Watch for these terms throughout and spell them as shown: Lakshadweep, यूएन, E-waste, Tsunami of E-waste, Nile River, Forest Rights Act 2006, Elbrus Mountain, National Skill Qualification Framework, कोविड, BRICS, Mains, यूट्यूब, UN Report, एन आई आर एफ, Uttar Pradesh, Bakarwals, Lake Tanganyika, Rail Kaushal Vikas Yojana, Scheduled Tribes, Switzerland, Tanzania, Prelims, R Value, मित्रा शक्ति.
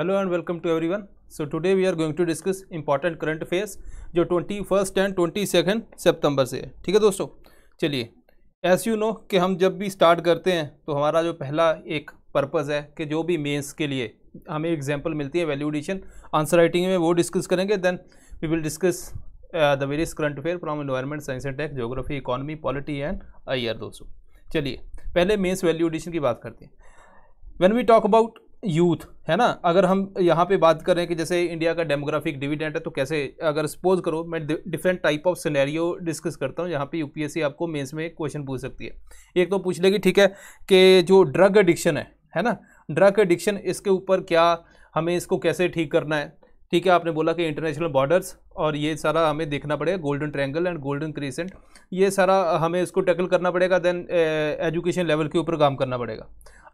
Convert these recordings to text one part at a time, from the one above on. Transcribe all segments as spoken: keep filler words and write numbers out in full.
Hello and welcome to everyone. So today we are going to discuss important current affairs जो twenty first and twenty second सितंबर से है। ठीक है दोस्तों, चलिए एस यू नो कि हम जब भी स्टार्ट करते हैं तो हमारा जो पहला एक पर्पस है कि जो भी मेंस के लिए हमें एग्जांपल मिलती है वैल्यू एडिशन आंसर राइटिंग में वो डिस्कस करेंगे। Then we will discuss the various current affair from environment, science and tech, geography, economy, polity and I R. दोस्तों चलिए पहले मेंस वैल्यू एडिशन की बात करते हैं। When we talk about youth, है ना, अगर हम यहाँ पे बात करें कि जैसे इंडिया का डेमोग्राफिक डिविडेंड है तो कैसे, अगर सपोज करो मैं different type of scenario discuss करता हूँ जहाँ पे यूपीएससी आपको मेंस में क्वेश्चन पूछ सकती है। एक तो पूछ लेगी ठीक है कि जो ड्रग एडिक्शन है है ना, ड्रग एडिक्शन, इसके ऊपर क्या हमें इसको कैसे ठीक करना है। ठीक है, आपने बोला कि इंटरनेशनल बॉर्डर्स और ये सारा हमें देखना पड़ेगा, golden triangle and golden crescent, ये सारा हमें इसको टैकल करना पड़ेगा। देन एजुकेशन लेवल के ऊपर काम करना पड़ेगा।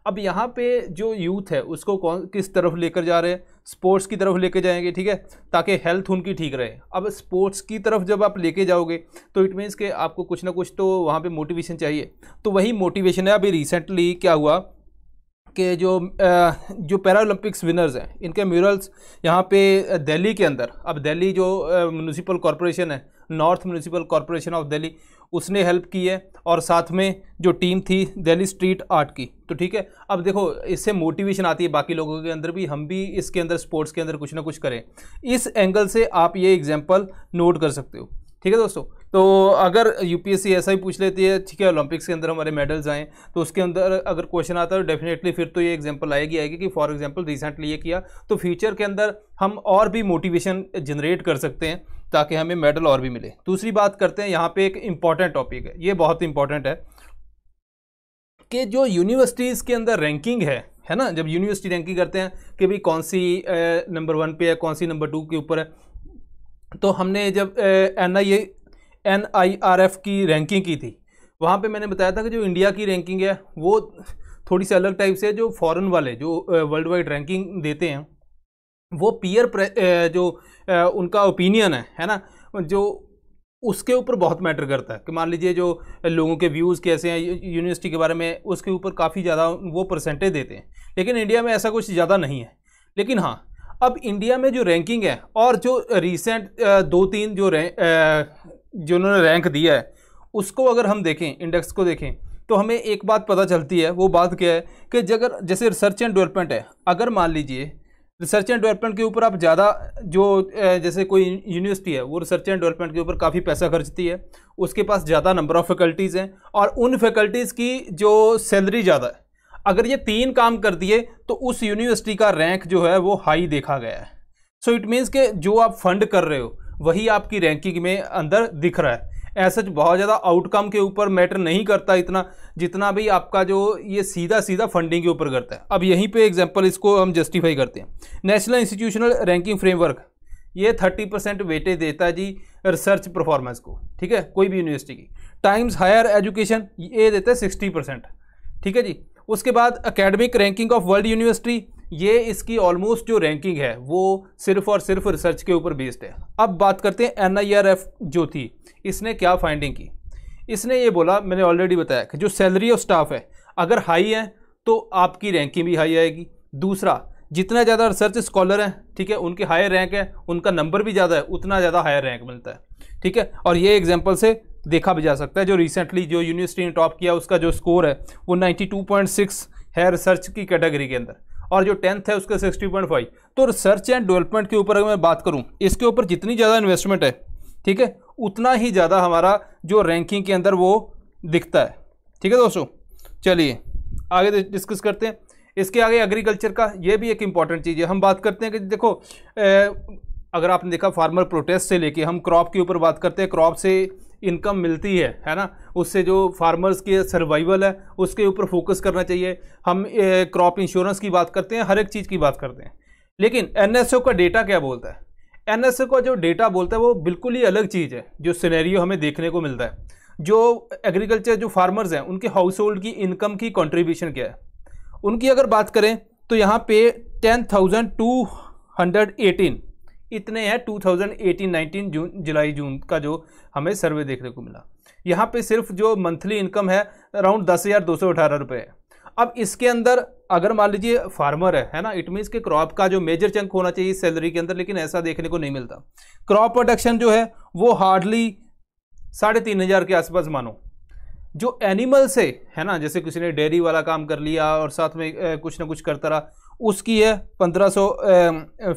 अब यहाँ पे जो यूथ है उसको कौन किस तरफ लेकर जा रहे हैं, स्पोर्ट्स की तरफ लेके जाएंगे ठीक है, ताकि हेल्थ उनकी ठीक रहे। अब स्पोर्ट्स की तरफ जब आप लेके जाओगे तो इट मीन्स के आपको कुछ ना कुछ तो वहाँ पे मोटिवेशन चाहिए। तो वही मोटिवेशन है। अभी रिसेंटली क्या हुआ कि जो जो पैरालंपिक्स विनर्स हैं इनके म्यूरल्स यहाँ पे दिल्ली के अंदर, अब दिल्ली जो म्यूनिसिपल कॉरपोरेशन है, north municipal corporation of Delhi, उसने हेल्प की है और साथ में जो टीम थी दिल्ली स्ट्रीट आर्ट की। तो ठीक है, अब देखो इससे मोटिवेशन आती है बाकी लोगों के अंदर भी, हम भी इसके अंदर स्पोर्ट्स के अंदर कुछ ना कुछ करें। इस एंगल से आप ये एग्जांपल नोट कर सकते हो। ठीक है दोस्तों, तो अगर यूपीएससी ऐसा ही पूछ लेती है ठीक है, ओलंपिक्स के अंदर हमारे मेडल्स आएँ तो उसके अंदर अगर क्वेश्चन आता है तो डेफिनेटली फिर तो ये एग्जांपल आएगी आएगी कि फॉर एग्जांपल रिसेंटली ये किया, तो फ्यूचर के अंदर हम और भी मोटिवेशन जनरेट कर सकते हैं ताकि हमें मेडल और भी मिले। दूसरी बात करते हैं, यहाँ पे एक इम्पॉर्टेंट टॉपिक है, ये बहुत इंपॉर्टेंट है कि जो यूनिवर्सिटीज़ के अंदर रैंकिंग है है ना, जब यूनिवर्सिटी रैंकिंग करते हैं कि भाई कौन सी नंबर वन पे है, कौन सी नंबर टू के ऊपर है, तो हमने जब N I एन आई आर एफ की रैंकिंग की थी वहाँ पे मैंने बताया था कि जो इंडिया की रैंकिंग है वो थोड़ी सी अलग टाइप से, जो फॉरेन वाले जो वर्ल्ड वाइड रैंकिंग देते हैं वो पीयर जो उनका ओपिनियन है है ना, जो उसके ऊपर बहुत मैटर करता है कि मान लीजिए जो लोगों के व्यूज़ कैसे हैं यूनिवर्सिटी के बारे में, उसके ऊपर काफ़ी ज़्यादा वो परसेंटेज देते हैं। लेकिन इंडिया में ऐसा कुछ ज़्यादा नहीं है। लेकिन हाँ, अब इंडिया में जो रैंकिंग है और जो रिसेंट दो तीन जो जो उन्होंने रैंक दिया है उसको अगर हम देखें, इंडेक्स को देखें, तो हमें एक बात पता चलती है। वो बात क्या है कि जगह जैसे रिसर्च एंड डेवलपमेंट है, अगर मान लीजिए रिसर्च एंड डेवलपमेंट के ऊपर आप ज़्यादा जो जैसे कोई यूनिवर्सिटी है वो रिसर्च एंड डेवलपमेंट के ऊपर काफ़ी पैसा खर्चती है, उसके पास ज़्यादा नंबर ऑफ़ फैकल्टीज़ हैं और उन फैकल्टीज़ की जो सैलरी ज़्यादा है, अगर ये तीन काम कर दिए तो उस यूनिवर्सिटी का रैंक जो है वो हाई देखा गया है। सो इट मीन्स के जो आप फंड कर रहे हो वही आपकी रैंकिंग में अंदर दिख रहा है। ऐसा बहुत ज़्यादा आउटकम के ऊपर मैटर नहीं करता इतना, जितना भी आपका जो ये सीधा सीधा फंडिंग के ऊपर करता है। अब यहीं पे एग्जांपल इसको हम जस्टिफाई करते हैं। नेशनल इंस्टीट्यूशनल रैंकिंग फ्रेमवर्क ये तीस परसेंट वेटेज देता है जी रिसर्च परफॉर्मेंस को, ठीक है, कोई भी यूनिवर्सिटी की। टाइम्स हायर एजुकेशन ये देता है सिक्सटी परसेंट, ठीक है जी। उसके बाद academic ranking of world university, ये इसकी ऑलमोस्ट जो रैंकिंग है वो सिर्फ और सिर्फ रिसर्च के ऊपर बेस्ड है। अब बात करते हैं एन आई आर एफ जो थी, इसने क्या फाइंडिंग की। इसने ये बोला, मैंने ऑलरेडी बताया कि जो सैलरी और स्टाफ है अगर हाई है तो आपकी रैंकिंग भी हाई आएगी। दूसरा, जितना ज़्यादा रिसर्च स्कॉलर हैं ठीक है, उनके हायर रैंक है, उनका नंबर भी ज़्यादा है, उतना ज़्यादा हायर रैंक मिलता है ठीक है। और ये एग्जाम्पल से देखा भी जा सकता है, जो रिसेंटली जो यूनिवर्सिटी ने टॉप किया उसका जो स्कोर है वो नाइन्टी टू पॉइंट सिक्स है रिसर्च की कैटेगरी के अंदर, और जो टेंथ है उसका सिक्सटी पॉइंट फाइव। तो रिसर्च एंड डेवलपमेंट के ऊपर अगर मैं बात करूं, इसके ऊपर जितनी ज़्यादा इन्वेस्टमेंट है ठीक है, उतना ही ज़्यादा हमारा जो रैंकिंग के अंदर वो दिखता है। ठीक है दोस्तों, चलिए आगे डिस्कस करते हैं। इसके आगे एग्रीकल्चर का, ये भी एक इंपॉर्टेंट चीज़ है। हम बात करते हैं कि देखो ए, अगर आपने देखा फार्मर प्रोटेस्ट से लेके हम क्रॉप के ऊपर बात करते हैं, क्रॉप से इनकम मिलती है है ना, उससे जो फार्मर्स के सर्वाइवल है उसके ऊपर फोकस करना चाहिए। हम क्रॉप इंश्योरेंस की बात करते हैं, हर एक चीज़ की बात करते हैं। लेकिन एनएसओ का डेटा क्या बोलता है, एनएसओ का जो डेटा बोलता है वो बिल्कुल ही अलग चीज़ है। जो सिनेरियो हमें देखने को मिलता है, जो एग्रीकल्चर जो फार्मर्स हैं उनके हाउस होल्ड की इनकम की कॉन्ट्रीब्यूशन क्या है, उनकी अगर बात करें तो यहाँ पे ten thousand two hundred eighteen इतने हैं टू थाउजेंड एटीन नाइनटीन जून जुलाई जून का जो हमें सर्वे देखने को मिला। यहाँ पे सिर्फ जो मंथली इनकम है अराउंड दस हज़ार दो सौ अठारह रुपये है। अब इसके अंदर अगर मान लीजिए फार्मर है है ना, इट मीन्स के क्रॉप का जो मेजर चंक होना चाहिए सैलरी के अंदर, लेकिन ऐसा देखने को नहीं मिलता। क्रॉप प्रोडक्शन जो है वो हार्डली साढ़े तीन हजार के आसपास मानो। जो एनिमल से है ना, जैसे किसी ने डेयरी वाला काम कर लिया और साथ में कुछ ना कुछ करता रहा, उसकी है पंद्रह सौ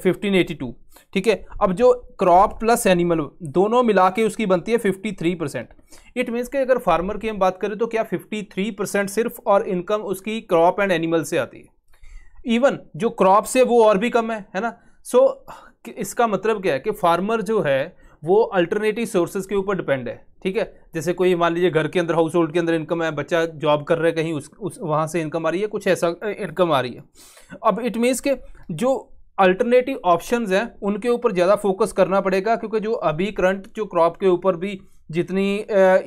फिफ्टीन एटी टू ठीक है। अब जो क्रॉप प्लस एनिमल दोनों मिला के उसकी बनती है fifty three percent. It means कि अगर फार्मर की हम बात करें तो क्या फिफ्टी थ्री परसेंट सिर्फ और इनकम उसकी क्रॉप एंड एनिमल से आती है। इवन जो क्रॉप से वो और भी कम है है ना। सो so, इसका मतलब क्या है कि फार्मर जो है वो अल्टरनेटिव सोर्सेज के ऊपर डिपेंड है ठीक है। जैसे कोई मान लीजिए घर के अंदर, हाउस होल्ड के अंदर इनकम है, बच्चा जॉब कर रहा है कहीं, उस, उस वहाँ से इनकम आ रही है, कुछ ऐसा इनकम आ रही है। अब इट मीन्स के जो अल्टरनेटिव ऑप्शंस हैं उनके ऊपर ज़्यादा फोकस करना पड़ेगा, क्योंकि जो अभी करंट जो क्रॉप के ऊपर भी जितनी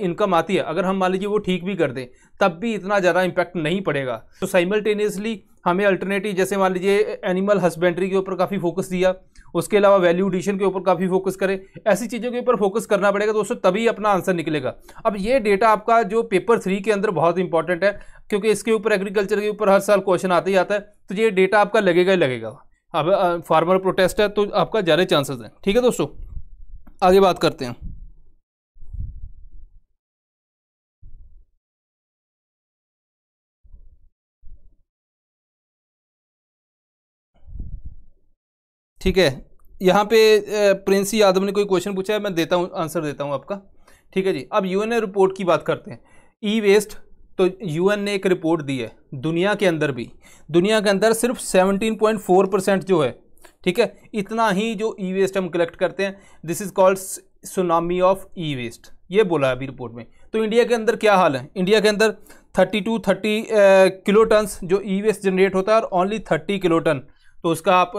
इनकम आती है, अगर हम मान लीजिए वो ठीक भी कर दें तब भी इतना ज़्यादा इम्पैक्ट नहीं पड़ेगा। तो साइमल्टेनियसली हमें अल्टरनेटिव, जैसे मान लीजिए एनिमल हस्बेंड्री के ऊपर काफ़ी फोकस दिया, उसके अलावा वैल्यू एडिशन के ऊपर काफ़ी फोकस करें, ऐसी चीज़ों के ऊपर फोकस करना पड़ेगा दोस्तों, तभी अपना आंसर निकलेगा। अब ये डेटा आपका जो पेपर थ्री के अंदर बहुत इंपॉर्टेंट है, क्योंकि इसके ऊपर एग्रीकल्चर के ऊपर हर साल क्वेश्चन आता ही आता है, तो ये डेटा आपका लगेगा ही लगेगा। अब फार्मर प्रोटेस्ट है तो आपका ज़्यादा चांसेस हैं ठीक है दोस्तों। आगे बात करते हैं। ठीक है, यहाँ पे प्रिंस यादव ने कोई क्वेश्चन पूछा है, मैं देता हूँ आंसर देता हूँ आपका ठीक है जी। अब यूएन रिपोर्ट की बात करते हैं। ई वेस्ट तो यूएन ने एक रिपोर्ट दी है, दुनिया के अंदर भी, दुनिया के अंदर सिर्फ सेवनटीन पॉइंट फोर परसेंट जो है ठीक है, इतना ही जो ई वेस्ट हम कलेक्ट करते हैं। This is called tsunami of E waste, ये बोला है अभी रिपोर्ट में। तो इंडिया के अंदर क्या हाल है, इंडिया के अंदर thirty two thirty kilo ton जो ई वेस्ट जनरेट होता है, और ओनली थर्टी किलो टन, तो उसका आप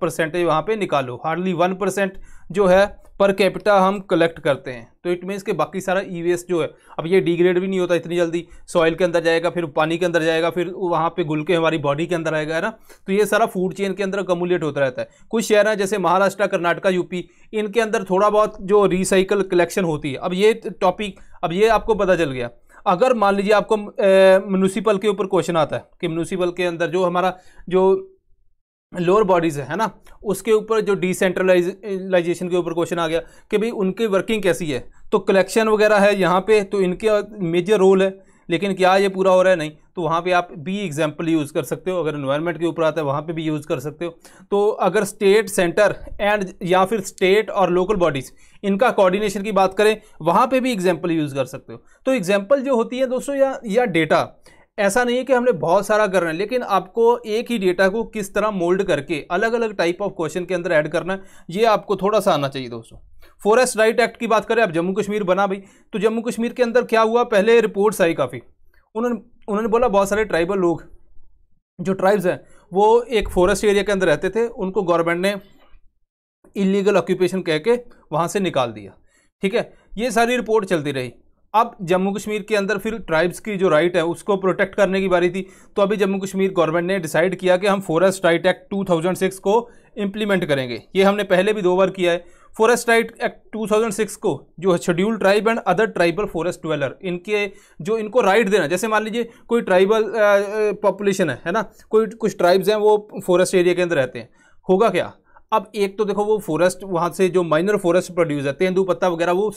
परसेंटेज वहाँ पे निकालो, हार्डली वन परसेंट जो है पर कैपिटा हम कलेक्ट करते हैं। तो इट मीन्स के बाकी सारा ई वेस्ट जो है, अब ये डिग्रेड भी नहीं होता इतनी जल्दी, सॉइल के अंदर जाएगा, फिर पानी के अंदर जाएगा, फिर वहाँ पे घुल के हमारी बॉडी के अंदर आएगा है ना। तो ये सारा फूड चेन के अंदर अक्यूमुलेट होता रहता है। कुछ शहर हैं जैसे महाराष्ट्र, कर्नाटका, यूपी, इनके अंदर थोड़ा बहुत जो रिसाइकल कलेक्शन होती है। अब ये टॉपिक, अब ये आपको पता चल गया। अगर मान लीजिए आपको म्यूनिसिपल के ऊपर क्वेश्चन आता है कि म्यूनिसिपल के अंदर जो हमारा जो लोअर बॉडीज़ है ना, उसके ऊपर जो डिसेंट्रलाइजेशन के ऊपर क्वेश्चन आ गया कि भाई उनकी वर्किंग कैसी है, तो कलेक्शन वगैरह है यहाँ पे, तो इनके मेजर रोल है, लेकिन क्या ये पूरा हो रहा है नहीं, तो वहाँ पे आप बी एग्जांपल यूज़ कर सकते हो। अगर एनवायरनमेंट के ऊपर आता है वहाँ पे भी यूज़ कर सकते हो। तो अगर स्टेट, सेंटर एंड या फिर स्टेट और लोकल बॉडीज़, इनका कोऑर्डिनेशन की बात करें, वहाँ पे भी एग्जांपल यूज़ कर सकते हो। तो एग्जांपल जो होती है दोस्तों, या या डेटा, ऐसा नहीं है कि हमने बहुत सारा करना है, लेकिन आपको एक ही डेटा को किस तरह मोल्ड करके अलग अलग टाइप ऑफ क्वेश्चन के अंदर ऐड करना है, ये आपको थोड़ा सा आना चाहिए दोस्तों। फॉरेस्ट राइट एक्ट की बात करें, अब जम्मू कश्मीर बना भाई, तो जम्मू कश्मीर के अंदर क्या हुआ, पहले रिपोर्ट्स आई काफ़ी, उन्होंने उन्होंने बोला बहुत सारे ट्राइबल लोग जो ट्राइब्स हैं वो एक फॉरेस्ट एरिया के अंदर रहते थे, उनको गवर्नमेंट ने इलीगल ऑक्यूपेशन कह के वहाँ से निकाल दिया ठीक है। ये सारी रिपोर्ट चलती रही। अब जम्मू कश्मीर के अंदर फिर ट्राइब्स की जो राइट है उसको प्रोटेक्ट करने की बारी थी, तो अभी जम्मू कश्मीर गवर्नमेंट ने डिसाइड किया कि हम forest right act two thousand six को इम्प्लीमेंट करेंगे। ये हमने पहले भी दो बार किया है। Forest right act two thousand six को जो schedule tribe and other tribal forest dweller, इनके जो इनको राइट देना, जैसे मान लीजिए कोई ट्राइबल पॉपुलेशन है है ना, कोई कुछ ट्राइब्स हैं वो फॉरेस्ट एरिया के अंदर रहते हैं, होगा क्या, अब एक तो देखो वो फॉरेस्ट वहाँ से जो माइनर फॉरेस्ट प्रोड्यूस है, तेंदू पत्ता वगैरह, वो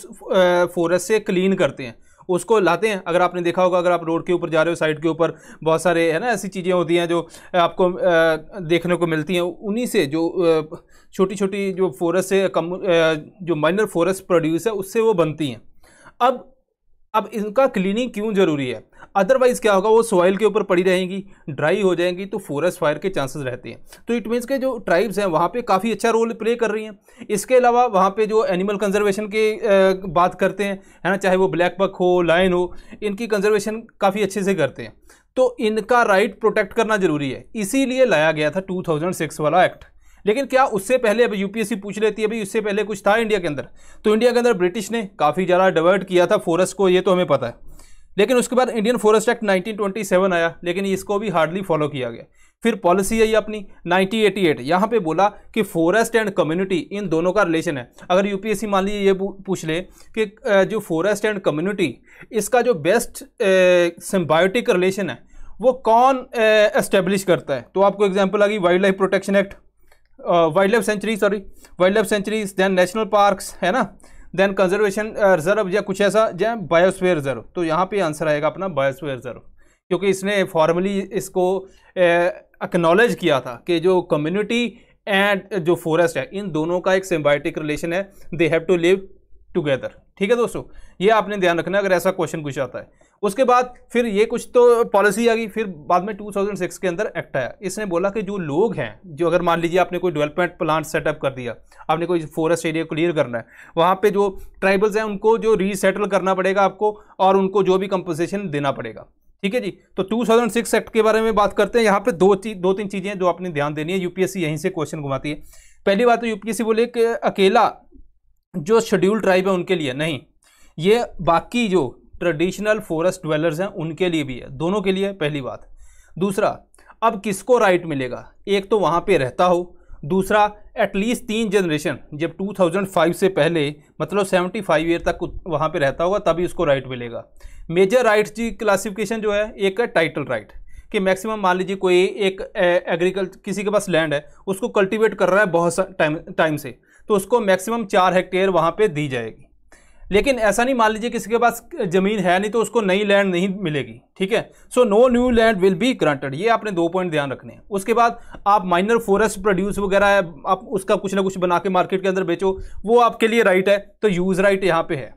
फॉरेस्ट से क्लीन करते हैं, उसको लाते हैं। अगर आपने देखा होगा, अगर आप रोड के ऊपर जा रहे हो, साइड के ऊपर बहुत सारे है ना ऐसी चीज़ें होती हैं जो आपको देखने को मिलती हैं, उन्हीं से जो छोटी छोटी जो फॉरेस्ट से कम जो माइनर फॉरेस्ट प्रोड्यूस है उससे वो बनती हैं। अब अब इनका क्लीनिंग क्यों ज़रूरी है, अदरवाइज़ क्या होगा, वो सॉइल के ऊपर पड़ी रहेंगी, ड्राई हो जाएंगी, तो फॉरेस्ट फायर के चांसेस रहते हैं। तो इट मीन्स के जो ट्राइब्स हैं वहाँ पे काफ़ी अच्छा रोल प्ले कर रही हैं। इसके अलावा वहाँ पे जो एनिमल कंजर्वेशन की बात करते हैं है ना, चाहे वो ब्लैक बक हो, लायन हो, इनकी कंजर्वेशन काफ़ी अच्छे से करते हैं, तो इनका राइट प्रोटेक्ट करना ज़रूरी है, इसीलिए लाया गया था टू थाउजेंड सिक्स वाला एक्ट। लेकिन क्या उससे पहले, अब यूपीएससी पूछ लेती है भाई उससे पहले कुछ था इंडिया के अंदर, तो इंडिया के अंदर ब्रिटिश ने काफ़ी ज़्यादा डिवर्ट किया था फॉरेस्ट को, ये तो हमें पता है। लेकिन उसके बाद Indian forest act nineteen twenty seven आया, लेकिन इसको भी हार्डली फॉलो किया गया। फिर पॉलिसी है ये अपनी नाइनटीन एटी एट, यहाँ पे बोला कि फॉरेस्ट एंड कम्युनिटी, इन दोनों का रिलेशन है। अगर यूपीएससी मान लीजिए ये पूछ ले कि जो फॉरेस्ट एंड कम्युनिटी, इसका जो बेस्ट सिम्बायोटिक रिलेशन है वो कौन एस्टेब्लिश करता है। तो आपको एग्जांपल आ गई wild life protection act, wild life sanctuary sorry wild life sanctuaries, than national parks है ना, देन कंजर्वेशन रिजर्व या कुछ ऐसा, या बायोस्फीयर रिजर्व। तो यहाँ पे आंसर आएगा अपना बायोस्फीयर रिजर्व, क्योंकि इसने फॉर्मली इसको एक्नॉलेज किया था कि जो कम्युनिटी एंड जो फॉरेस्ट है इन दोनों का एक सिम्बायोटिक रिलेशन है, they have to live together. ठीक है दोस्तों, ये आपने ध्यान रखना अगर ऐसा क्वेश्चन कुछ आता है। उसके बाद फिर ये कुछ तो पॉलिसी आ गई, फिर बाद में दो हज़ार छह के अंदर एक्ट आया, इसने बोला कि जो लोग हैं, जो अगर मान लीजिए आपने कोई डेवलपमेंट प्लान सेटअप कर दिया, आपने कोई फॉरेस्ट एरिया क्लियर करना है, वहाँ पे जो ट्राइबल्स हैं उनको जो रीसेटल करना पड़ेगा आपको, और उनको जो भी कंपनसेशन देना पड़ेगा। ठीक है जी, तो दो हज़ार छह एक्ट के बारे में बात करते हैं। यहाँ पे दो चीज दो तीन चीज़ें जो आपने ध्यान देनी है, यूपीएससी यहीं से क्वेश्चन घुमाती है। पहली बात तो यूपीएससी बोले कि अकेला जो शेड्यूल ट्राइब है उनके लिए नहीं, ये बाकी जो ट्रेडिशनल फॉरेस्ट ड्वेलर्स हैं उनके लिए भी है, दोनों के लिए है, पहली बात। दूसरा, अब किसको राइट मिलेगा, एक तो वहाँ पे रहता हो, दूसरा एटलीस्ट तीन जनरेशन, जब दो हज़ार पाँच से पहले मतलब पचहत्तर ईयर तक वहाँ पे रहता होगा तभी उसको राइट मिलेगा। मेजर राइट्स की क्लासिफिकेशन जो है, एक है टाइटल राइट, कि मैक्सिमम मान लीजिए कोई एक एग्रीकल्चर किसी के पास लैंड है, उसको कल्टिवेट कर रहा है बहुत टाइम टाइम से, तो उसको मैक्सिमम चार हेक्टेयर वहाँ पे दी जाएगी। लेकिन ऐसा नहीं, मान लीजिए किसी के पास ज़मीन है नहीं तो उसको नई लैंड नहीं मिलेगी। ठीक है, so no new land will be granted, ये आपने दो पॉइंट ध्यान रखने हैं। उसके बाद आप माइनर फॉरेस्ट प्रोड्यूस वगैरह है, आप उसका कुछ ना कुछ बना के मार्केट के अंदर बेचो, वो आपके लिए राइट है, तो यूज़ राइट यहाँ पे है।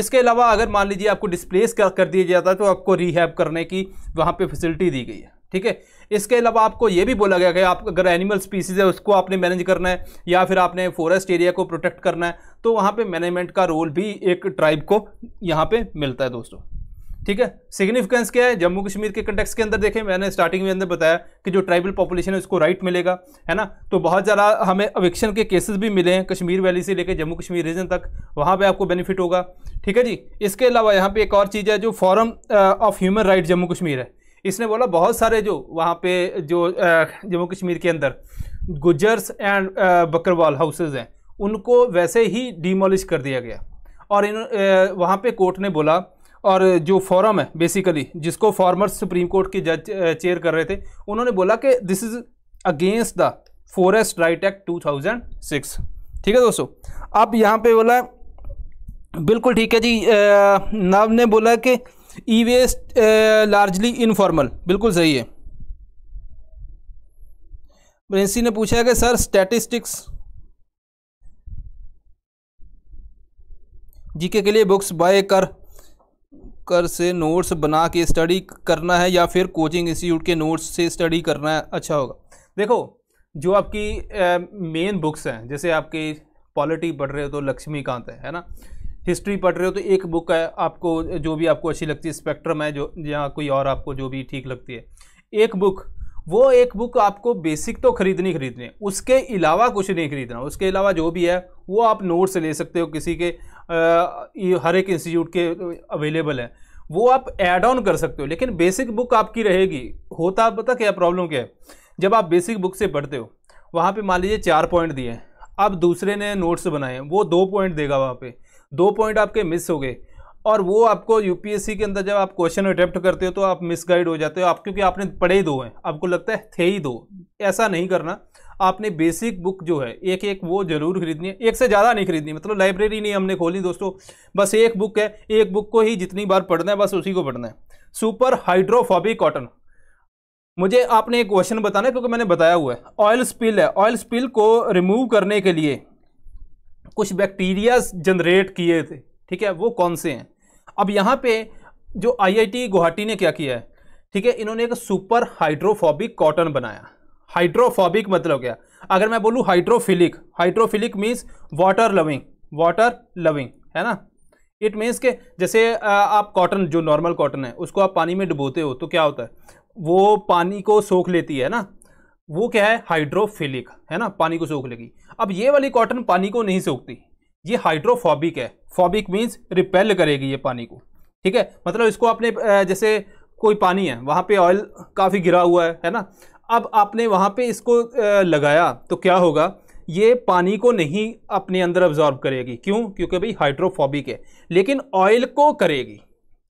इसके अलावा अगर मान लीजिए आपको डिस्प्लेस कर दिया जाता है तो आपको रीहैब करने की वहाँ पर फैसिलिटी दी गई है। ठीक है, इसके अलावा आपको ये भी बोला गया कि आप अगर एनिमल स्पीसीज है उसको आपने मैनेज करना है, या फिर आपने फॉरेस्ट एरिया को प्रोटेक्ट करना है, तो वहाँ पे मैनेजमेंट का रोल भी एक ट्राइब को यहाँ पे मिलता है दोस्तों। ठीक है, सिग्निफिकेंस क्या है जम्मू कश्मीर के कंटेक्स्ट के अंदर, देखें मैंने स्टार्टिंग में अंदर बताया कि जो ट्राइबल पॉपुलेशन है उसको राइट मिलेगा, है ना। तो बहुत ज़्यादा हमें एविक्शन के केसेस भी मिले हैं कश्मीर वैली से लेकर जम्मू कश्मीर रीजन तक, वहाँ पे आपको बेनिफिट होगा। ठीक है जी, इसके अलावा यहाँ पर एक और चीज़ है जो forum of human right Jammu Kashmir है, इसने बोला बहुत सारे जो वहाँ पे जो जम्मू कश्मीर के अंदर गुज्जर्स एंड बकरवाल हाउसेज हैं उनको वैसे ही डिमोलिश कर दिया गया, और इन वहाँ पे कोर्ट ने बोला, और जो फोरम है बेसिकली जिसको फॉर्मर सुप्रीम कोर्ट के जज चेयर कर रहे थे, उन्होंने बोला कि this is against the forest right act दो हज़ार छह। ठीक है दोस्तों, अब यहाँ पे बोला बिल्कुल ठीक है जी, नाम ने बोला कि ई वेस्ट लार्जली इनफॉर्मल, बिल्कुल सही है। प्रिंसी ने पूछा है कि सर स्टैटिस्टिक्स जीके के लिए बुक्स बाय कर कर से नोट्स बना के स्टडी करना है या फिर कोचिंग इंस्टीट्यूट के नोट्स से स्टडी करना है अच्छा होगा? देखो, जो आपकी मेन बुक्स हैं, जैसे आपकी पॉलिटी पढ़ रहे हो तो लक्ष्मीकांत है, है ना, हिस्ट्री पढ़ रहे हो तो एक बुक है आपको जो भी आपको अच्छी लगती है, स्पेक्ट्रम है जो, या कोई और आपको जो भी ठीक लगती है एक बुक, वो एक बुक आपको बेसिक तो खरीदनी खरीदनी है, उसके अलावा कुछ नहीं खरीदना। उसके अलावा जो भी है वो आप नोट से ले सकते हो, किसी के आ, हर एक इंस्टीट्यूट के अवेलेबल है, वो आप ऐड ऑन कर सकते हो, लेकिन बेसिक बुक आपकी रहेगी। होता पता क्या प्रॉब्लम क्या है, जब आप बेसिक बुक से पढ़ते हो वहाँ पर मान लीजिए चार पॉइंट दिए, अब दूसरे ने नोट्स बनाए वो दो पॉइंट देगा, वहाँ पर दो पॉइंट आपके मिस हो गए, और वो आपको यूपीएससी के अंदर जब आप क्वेश्चन अटेम्प्ट करते हो तो आप मिसगाइड हो जाते हो आप, क्योंकि आपने पढ़े ही दो हैं, आपको लगता है थे ही दो। ऐसा नहीं करना, आपने बेसिक बुक जो है एक एक वो जरूर खरीदनी है, एक से ज़्यादा नहीं खरीदनी, मतलब लाइब्रेरी नहीं हमने खोली दोस्तों, बस एक बुक है, एक बुक को ही जितनी बार पढ़ना है बस उसी को पढ़ना है। सुपर हाइड्रोफोबिक कॉटन, मुझे आपने एक क्वेश्चन बताना है क्योंकि मैंने बताया हुआ है, ऑयल स्पिल है, ऑयल स्पिल को रिमूव करने के लिए कुछ बैक्टीरिया जनरेट किए थे, ठीक है, वो कौन से हैं? अब यहाँ पे जो आईआईटी गुवाहाटी ने क्या किया है, ठीक है, इन्होंने एक सुपर हाइड्रोफोबिक कॉटन बनाया। हाइड्रोफोबिक मतलब क्या? अगर मैं बोलूँ hydrophilic, hydrophilic means water loving, water loving है ना, इट मीन्स के जैसे आप कॉटन जो नॉर्मल कॉटन है उसको आप पानी में डुबोते हो तो क्या होता है, वो पानी को सोख लेती है ना, वो क्या है हाइड्रोफिलिक, है ना, पानी को सोख लेगी। अब ये वाली कॉटन पानी को नहीं सोखती, ये हाइड्रोफोबिक है, फोबिक मीन्स रिपेल करेगी ये पानी को, ठीक है, मतलब इसको आपने जैसे कोई पानी है वहाँ पे ऑयल काफ़ी गिरा हुआ है है ना, अब आपने वहाँ पे इसको लगाया तो क्या होगा, ये पानी को नहीं अपने अंदर अब्जॉर्ब करेगी, क्यों? क्योंकि भाई हाइड्रोफोबिक है, लेकिन ऑयल को करेगी।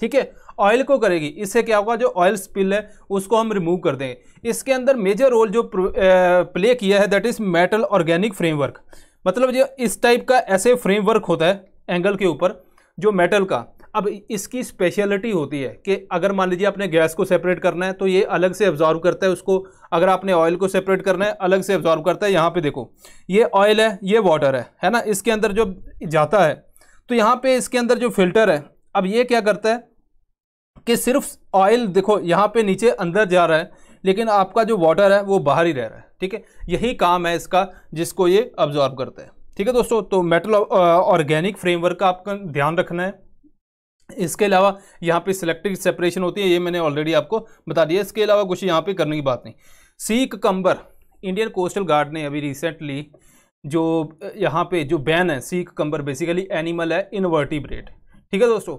ठीक है, ऑयल को करेगी। इससे क्या होगा, जो ऑयल स्पिल है उसको हम रिमूव कर देंगे। इसके अंदर मेजर रोल जो प्ले किया है that is metal organic framework, मतलब जो इस टाइप का ऐसे फ्रेमवर्क होता है एंगल के ऊपर जो मेटल का। अब इसकी स्पेशलिटी होती है कि अगर मान लीजिए आपने गैस को सेपरेट करना है तो ये अलग से एब्जॉर्व करता है उसको, अगर आपने ऑयल को सेपरेट करना है अलग से एब्जॉर्व करता है। यहाँ पे देखो ये ऑयल है, ये वाटर है, है ना, इसके अंदर जो जाता है तो यहाँ पे इसके अंदर जो फिल्टर है, अब ये क्या करता है कि सिर्फ ऑयल देखो यहाँ पे नीचे अंदर जा रहा है लेकिन आपका जो वाटर है वो बाहर ही रह रहा है। ठीक है, यही काम है इसका जिसको ये ऑब्जॉर्व करता है। ठीक है दोस्तों, तो मेटल ऑर्गेनिक फ्रेमवर्क का आपका ध्यान रखना है। इसके अलावा यहाँ पे सिलेक्टिव सेपरेशन होती है, ये मैंने ऑलरेडी आपको बता दिया। इसके अलावा कुछ यहाँ पे करने की बात नहीं। Sea cucumber, Indian coastal guard ने अभी रिसेंटली जो यहाँ पे जो बैन है, सी ककम्बर बेसिकली एनिमल है, इनवर्टिब्रेट। ठीक है दोस्तों,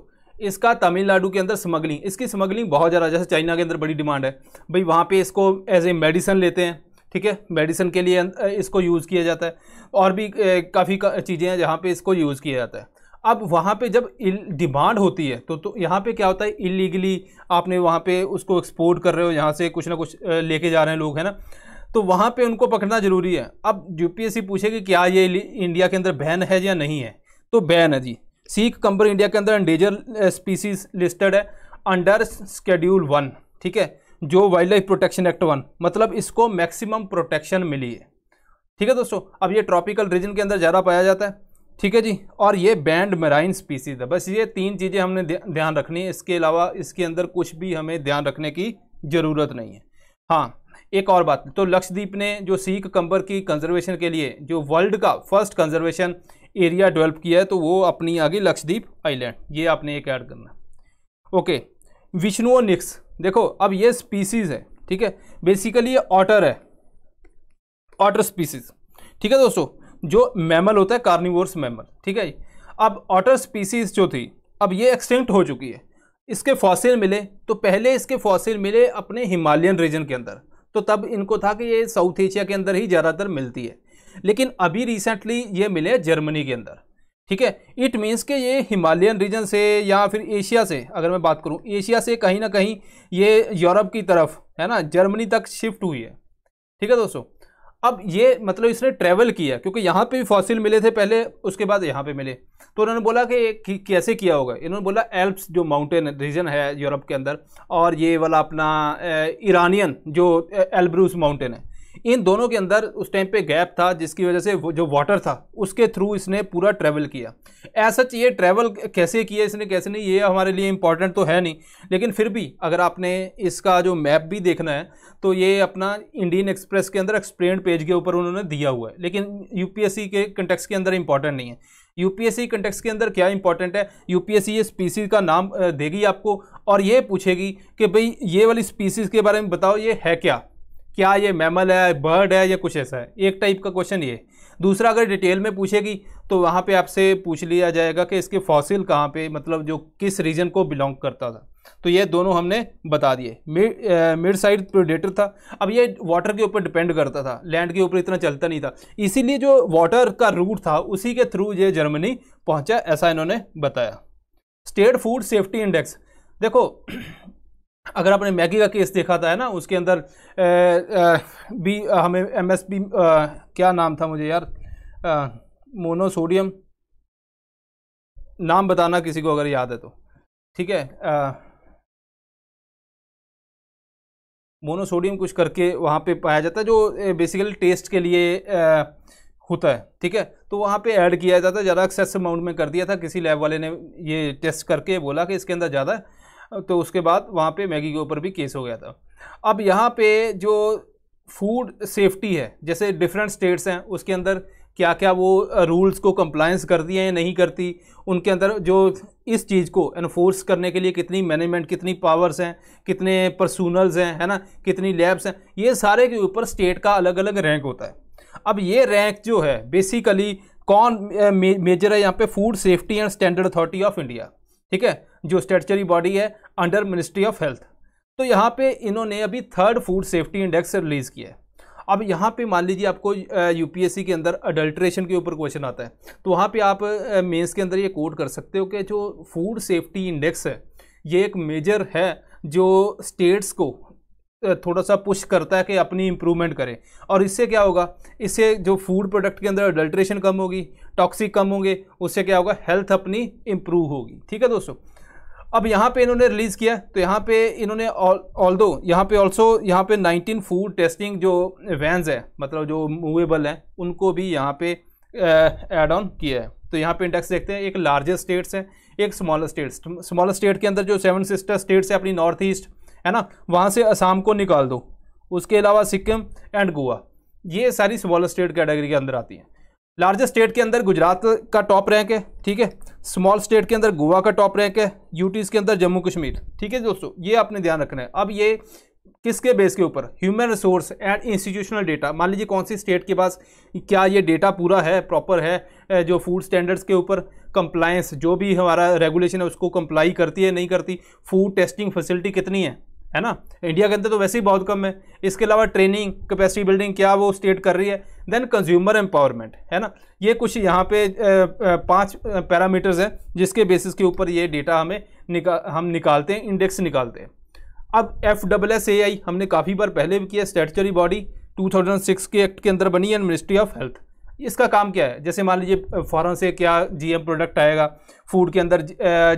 इसका तमिलनाडु के अंदर स्मगलिंग, इसकी स्मगलिंग बहुत ज़्यादा, जैसे चाइना के अंदर बड़ी डिमांड है भाई, वहाँ पे इसको एज ए मेडिसन लेते हैं। ठीक है, मेडिसन के लिए इसको यूज़ किया जाता है, और भी काफ़ी चीज़ें हैं जहाँ पे इसको यूज़ किया जाता है। अब वहाँ पे जब डिमांड होती है तो तो यहाँ पे क्या होता है, इलीगली आपने वहाँ पे उसको एक्सपोर्ट कर रहे हो, यहाँ से कुछ ना कुछ लेके जा रहे हैं लोग, है ना, तो वहाँ पे उनको पकड़ना ज़रूरी है। अब यूपीएससी पूछेगी क्या ये इंडिया के अंदर बैन है या नहीं है, तो बैन है जी। सी ककम्बर इंडिया के अंदर एंडेंजर स्पीसीज लिस्टेड है अंडर शेड्यूल वन, ठीक है, जो wild life protection act one, मतलब इसको मैक्सिमम प्रोटेक्शन मिली है। ठीक है दोस्तों, अब ये ट्रॉपिकल रीजन के अंदर ज़्यादा पाया जाता है। ठीक है जी, और ये बैंड मेराइन स्पीसीज है। बस ये तीन चीज़ें हमने ध्यान रखनी है, इसके अलावा इसके अंदर कुछ भी हमें ध्यान रखने की ज़रूरत नहीं है। हाँ, एक और बात, तो लक्षद्वीप ने जो सी ककम्बर की कंजर्वेशन के लिए जो वर्ल्ड का फर्स्ट कंजर्वेशन एरिया डेवलप किया है, तो वो अपनी आगे लक्षद्वीप आइलैंड, ये आपने एक ऐड करना। ओके, विष्णुओनिक्स, देखो अब ये स्पीसीज है, ठीक है, बेसिकली ये ऑटर है, ऑटर स्पीसीज। ठीक है दोस्तों, जो मैमल होता है, कार्निवोरस मैमल। ठीक है, अब ऑटर स्पीसीज जो थी अब ये एक्सटिंक्ट हो चुकी है। इसके फॉसिल मिले, तो पहले इसके फॉसिल मिले अपने हिमालयन रीजन के अंदर, तो तब इनको था कि ये साउथ एशिया के अंदर ही ज़्यादातर मिलती है, लेकिन अभी रिसेंटली ये मिले जर्मनी के अंदर। ठीक है, इट मीन्स कि ये हिमालयन रीजन से या फिर एशिया से, अगर मैं बात करूँ एशिया से, कहीं ना कहीं ये यूरोप की तरफ, है ना, जर्मनी तक शिफ्ट हुई है। ठीक है दोस्तों, अब ये मतलब इसने ट्रैवल किया, क्योंकि यहाँ पे भी फॉसिल मिले थे पहले, उसके बाद यहाँ पे मिले, तो उन्होंने बोला कि कैसे किया होगा, इन्होंने बोला एल्प्स जो माउंटेन रीजन है यूरोप के अंदर, और ये वाला अपना ईरानियन जो एल्ब्रूस माउंटेन है, इन दोनों के अंदर उस टाइम पे गैप था, जिसकी वजह से जो वाटर था उसके थ्रू इसने पूरा ट्रैवल किया। एज सच ये ट्रैवल कैसे किया इसने, कैसे नहीं, ये हमारे लिए इम्पॉर्टेंट तो है नहीं, लेकिन फिर भी अगर आपने इसका जो मैप भी देखना है तो ये अपना इंडियन एक्सप्रेस के अंदर एक्सप्लेन पेज के ऊपर उन्होंने दिया हुआ है, लेकिन यूपीएससी के कंटेक्स्ट के अंदर इंपॉर्टेंट नहीं है। यूपीएससी कंटेक्स्ट के अंदर क्या इंपॉर्टेंट है, यूपीएससी ये स्पीसीज का नाम देगी आपको, और ये पूछेगी कि भाई ये वाली स्पीसीज के बारे में बताओ, ये है क्या, क्या ये मैमल है, बर्ड है, या कुछ ऐसा है, एक टाइप का क्वेश्चन ये। दूसरा, अगर डिटेल में पूछेगी तो वहाँ पे आपसे पूछ लिया जाएगा कि इसके फॉसिल कहाँ पे, मतलब जो किस रीजन को बिलोंग करता था। तो ये दोनों हमने बता दिए। मिड साइड प्रेडेटर था, अब ये वाटर के ऊपर डिपेंड करता था, लैंड के ऊपर इतना चलता नहीं था, इसीलिए जो वाटर का रूट था उसी के थ्रू ये जर्मनी पहुँचा, ऐसा इन्होंने बताया। स्टेट फूड सेफ्टी इंडेक्स, देखो अगर आपने मैगी का केस देखा था, है ना, उसके अंदर ए, ए, भी हमें एमएसपी, क्या नाम था मुझे यार, मोनोसोडियम, नाम बताना किसी को अगर याद है तो। ठीक है, मोनोसोडियम कुछ करके वहाँ पे पाया जाता है, जो बेसिकली टेस्ट के लिए आ, होता है। ठीक है, तो वहाँ पे ऐड किया जाता है, ज़्यादा एक्सेस अमाउंट में कर दिया था, किसी लैब वाले ने ये टेस्ट करके बोला कि इसके अंदर ज़्यादा, तो उसके बाद वहाँ पे मैगी के ऊपर भी केस हो गया था। अब यहाँ पे जो फूड सेफ्टी है, जैसे डिफरेंट स्टेट्स हैं उसके अंदर क्या क्या वो रूल्स को कंप्लायंस करती हैं या नहीं करती, उनके अंदर जो इस चीज़ को एनफोर्स करने के लिए कितनी मैनेजमेंट, कितनी पावर्स हैं, कितने पर्सोनल्स हैं, है ना, कितनी लैब्स हैं, ये सारे के ऊपर स्टेट का अलग अलग रैंक होता है। अब ये रैंक जो है बेसिकली कौन मेजर है यहाँ पर, food safety and standard authority of India, ठीक है, जो स्टैट्यूटरी बॉडी है अंडर मिनिस्ट्री ऑफ हेल्थ। तो यहाँ पे इन्होंने अभी third food safety index release किया है। अब यहाँ पे मान लीजिए आपको यूपीएससी के अंदर अडल्ट्रेशन के ऊपर क्वेश्चन आता है, तो वहाँ पे आप मेंस के अंदर ये कोड कर सकते हो कि जो फूड सेफ्टी इंडेक्स है ये एक मेजर है जो स्टेट्स को थोड़ा सा पुश करता है कि अपनी इम्प्रूवमेंट करें। और इससे क्या होगा, इससे जो फूड प्रोडक्ट के अंदर अडल्ट्रेशन कम होगी, टॉक्सिक कम होंगे, उससे क्या होगा, हेल्थ अपनी इम्प्रूव होगी। ठीक है दोस्तों, अब यहाँ पे इन्होंने रिलीज़ किया, तो यहाँ पे इन्होंने ऑल दो यहाँ पे ऑल्सो यहाँ पे नाइनटीन फूड टेस्टिंग जो वैन्स है, मतलब जो मूवेबल हैं, उनको भी यहाँ पे एड ऑन किया है। तो यहाँ पे इंडेक्स देखते हैं, एक लार्जेस्ट स्टेट्स है, एक स्मॉलर स्टेट्स। स्मॉलर स्टेट के अंदर जो सेवन सिस्टर स्टेट्स है अपनी नॉर्थ ईस्ट है ना, वहाँ से असम को निकाल दो, उसके अलावा सिक्किम एंड गोवा, ये सारी स्मॉलर स्टेट कैटेगरी के अंदर आती हैं। लार्जेस्ट स्टेट के अंदर गुजरात का टॉप रैंक है, ठीक है, स्मॉल स्टेट के अंदर गोवा का टॉप रैंक है, यूटीज़ के अंदर जम्मू कश्मीर। ठीक है दोस्तों, ये आपने ध्यान रखना है। अब ये किसके बेस के ऊपर, human resource and institutional data. मान लीजिए कौन सी स्टेट के पास क्या ये डेटा पूरा है, प्रॉपर है, जो फूड स्टैंडर्ड्स के ऊपर कंप्लायंस, जो भी हमारा रेगुलेशन है उसको कंप्लाई करती है नहीं करती, फूड टेस्टिंग फैसिलिटी कितनी है है ना, इंडिया के अंदर तो वैसे ही बहुत कम है। इसके अलावा ट्रेनिंग, कैपेसिटी बिल्डिंग क्या वो स्टेट कर रही है, देन कंज्यूमर एम्पावरमेंट है ना, ये कुछ यहाँ पे पांच पैरामीटर्स हैं जिसके बेसिस के ऊपर ये डेटा हमें निका हम निकालते हैं, इंडेक्स निकालते हैं। अब F double S A I हमने काफ़ी बार पहले भी किया, statutory body two thousand six के एक्ट के अंदर बनी है, मिनिस्ट्री ऑफ हेल्थ। इसका काम क्या है, जैसे मान लीजिए फॉरेन से क्या जीएम प्रोडक्ट आएगा, फूड के अंदर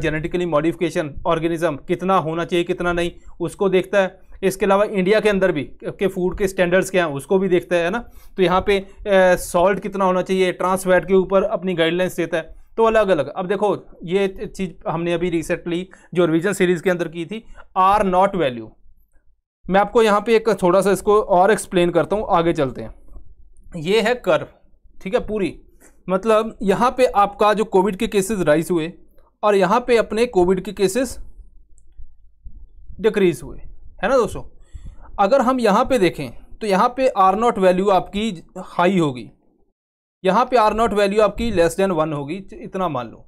जेनेटिकली मॉडिफिकेशन ऑर्गेनिज्म कितना होना चाहिए कितना नहीं, उसको देखता है। इसके अलावा इंडिया के अंदर भी के फूड के स्टैंडर्ड्स क्या हैं उसको भी देखता है ना, तो यहाँ पे सॉल्ट कितना होना चाहिए, ट्रांस फैट के ऊपर अपनी गाइडलाइंस देता है। तो अलग अलग, अब देखो ये चीज़ हमने अभी रिसेंटली जो रिविजन सीरीज़ के अंदर की थी, आर नॉट वैल्यू। मैं आपको यहाँ पे एक थोड़ा सा इसको और एक्सप्लेन करता हूँ, आगे चलते हैं। ये है कर्व, ठीक है, पूरी मतलब यहाँ पे आपका जो कोविड के केसेस राइज हुए और यहाँ पे अपने कोविड के केसेस डिक्रीज हुए है ना दोस्तों। अगर हम यहाँ पे देखें तो यहाँ पे आर नॉट वैल्यू आपकी हाई होगी, यहाँ पे आर नॉट वैल्यू आपकी लेस देन वन होगी, इतना मान लो।